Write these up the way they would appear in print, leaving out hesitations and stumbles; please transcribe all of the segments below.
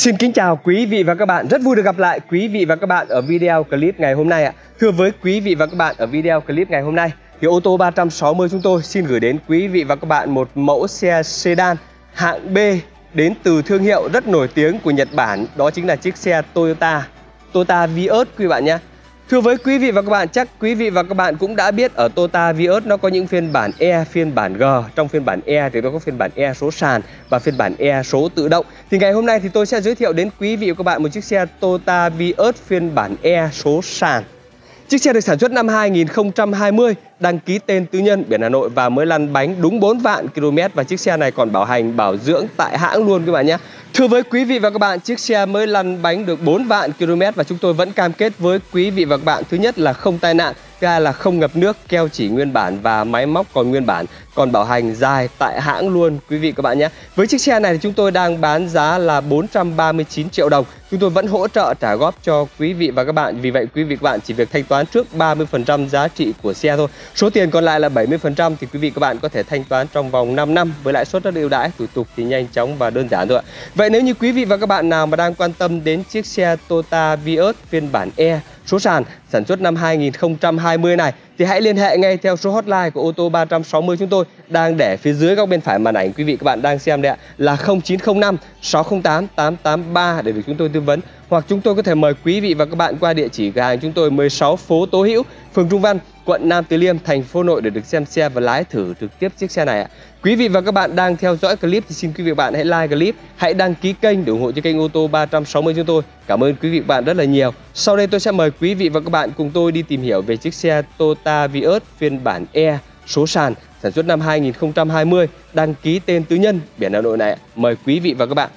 Xin kính chào quý vị và các bạn, rất vui được gặp lại quý vị và các bạn ở video clip ngày hôm nay ạ. Thưa với quý vị và các bạn, ở video clip ngày hôm nay thì ô tô 360 chúng tôi xin gửi đến quý vị và các bạn một mẫu xe sedan hạng B đến từ thương hiệu rất nổi tiếng của Nhật Bản, đó chính là chiếc xe Toyota Vios quý bạn nhé. Thưa với quý vị và các bạn, chắc quý vị và các bạn cũng đã biết ở Toyota Vios nó có những phiên bản E, phiên bản G. Trong phiên bản E thì nó có phiên bản E số sàn và phiên bản E số tự động. Thì ngày hôm nay thì tôi sẽ giới thiệu đến quý vị và các bạn một chiếc xe Toyota Vios phiên bản E số sàn. Chiếc xe được sản xuất năm 2020, đăng ký tên tư nhân biển Hà Nội và mới lăn bánh đúng 4 vạn km và chiếc xe này còn bảo hành bảo dưỡng tại hãng luôn các bạn nhé. Thưa với quý vị và các bạn, chiếc xe mới lăn bánh được 4 vạn km và chúng tôi vẫn cam kết với quý vị và các bạn, thứ nhất là không tai nạn, thứ hai là không ngập nước, keo chỉ nguyên bản và máy móc còn nguyên bản, còn bảo hành dài tại hãng luôn quý vị các bạn nhé. Với chiếc xe này thì chúng tôi đang bán giá là 439 triệu đồng. Chúng tôi vẫn hỗ trợ trả góp cho quý vị và các bạn. Vì vậy quý vị và các bạn chỉ việc thanh toán trước 30% giá trị của xe thôi. Số tiền còn lại là 70% thì quý vị các bạn có thể thanh toán trong vòng 5 năm với lãi suất rất ưu đãi, thủ tục thì nhanh chóng và đơn giản thôi ạ. Vậy nếu như quý vị và các bạn nào mà đang quan tâm đến chiếc xe Toyota Vios phiên bản E số sàn sản xuất năm 2020 này thì hãy liên hệ ngay theo số hotline của ô tô 360 chúng tôi đang để phía dưới góc bên phải màn ảnh quý vị các bạn đang xem đấy ạ, là 0905 608 883 để được chúng tôi tư vấn, hoặc chúng tôi có thể mời quý vị và các bạn qua địa chỉ cửa hàng chúng tôi 16 phố Tố Hữu, phường Trung Văn, quận Nam Từ Liêm, thành phố Hà Nội để được xem xe và lái thử trực tiếp chiếc xe này ạ. Quý vị và các bạn đang theo dõi clip thì xin quý vị và các bạn hãy like clip, hãy đăng ký kênh để ủng hộ cho kênh ô tô 360 chúng tôi. Cảm ơn quý vị và các bạn rất là nhiều. Sau đây tôi sẽ mời quý vị và các bạn cùng tôi đi tìm hiểu về chiếc xe Toyota Vios phiên bản E số sàn sản xuất năm 2020, đăng ký tên tư nhân biển Hà Nội này. Mời quý vị và các bạn.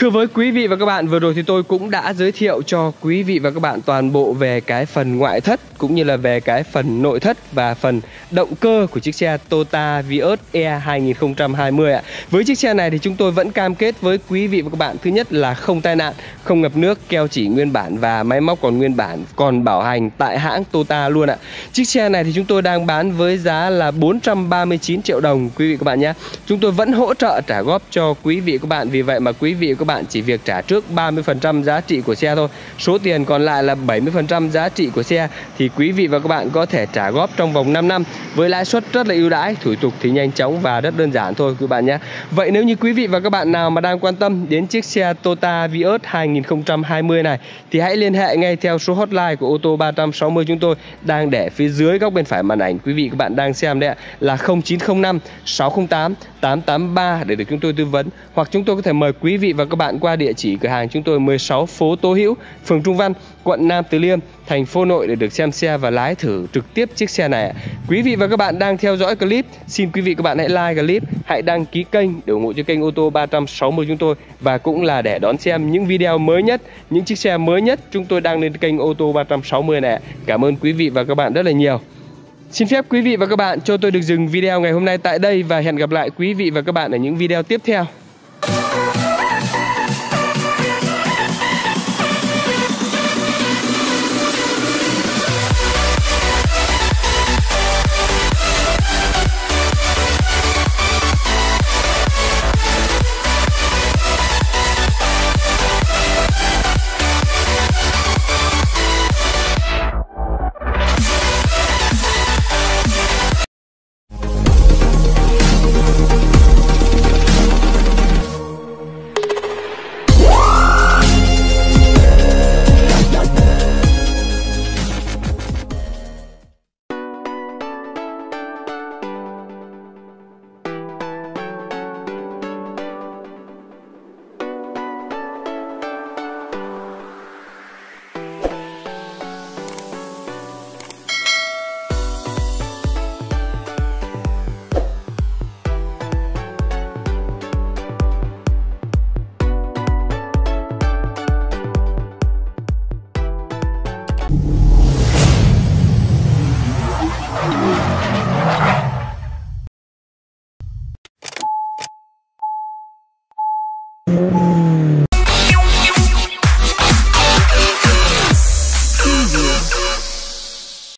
Thưa với quý vị và các bạn, vừa rồi thì tôi cũng đã giới thiệu cho quý vị và các bạn toàn bộ về cái phần ngoại thất cũng như là về cái phần nội thất và phần động cơ của chiếc xe Toyota Vios E 2020 ạ. Với chiếc xe này thì chúng tôi vẫn cam kết với quý vị và các bạn, thứ nhất là không tai nạn, không ngập nước, keo chỉ nguyên bản và máy móc còn nguyên bản, còn bảo hành tại hãng Toyota luôn ạ. Chiếc xe này thì chúng tôi đang bán với giá là 439 triệu đồng quý vị các bạn nhé. Chúng tôi vẫn hỗ trợ trả góp cho quý vị các bạn, vì vậy mà quý vị các bạn chỉ việc trả trước 30% giá trị của xe thôi. Số tiền còn lại là 70% giá trị của xe thì quý vị và các bạn có thể trả góp trong vòng 5 năm với lãi suất rất là ưu đãi, thủ tục thì nhanh chóng và rất đơn giản thôi quý bạn nhé. Vậy nếu như quý vị và các bạn nào mà đang quan tâm đến chiếc xe Toyota Vios 2020 này thì hãy liên hệ ngay theo số hotline của ô tô 360 chúng tôi đang để phía dưới góc bên phải màn ảnh quý vị các bạn đang xem đấy ạ, là 0905 608 883 để được chúng tôi tư vấn, hoặc chúng tôi có thể mời quý vị và các bạn qua địa chỉ cửa hàng chúng tôi 16 phố Tố Hữu, phường Trung Văn, quận Nam Từ Liêm, thành phố Hà Nội để được xem xe và lái thử trực tiếp chiếc xe này. Quý vị và các bạn đang theo dõi clip, xin quý vị các bạn hãy like clip, hãy đăng ký kênh để ủng hộ cho kênh ô tô 360 chúng tôi, và cũng là để đón xem những video mới nhất, những chiếc xe mới nhất chúng tôi đang lên kênh ô tô 360 này. Cảm ơn quý vị và các bạn rất là nhiều. Xin phép quý vị và các bạn cho tôi được dừng video ngày hôm nay tại đây và hẹn gặp lại quý vị và các bạn ở những video tiếp theo.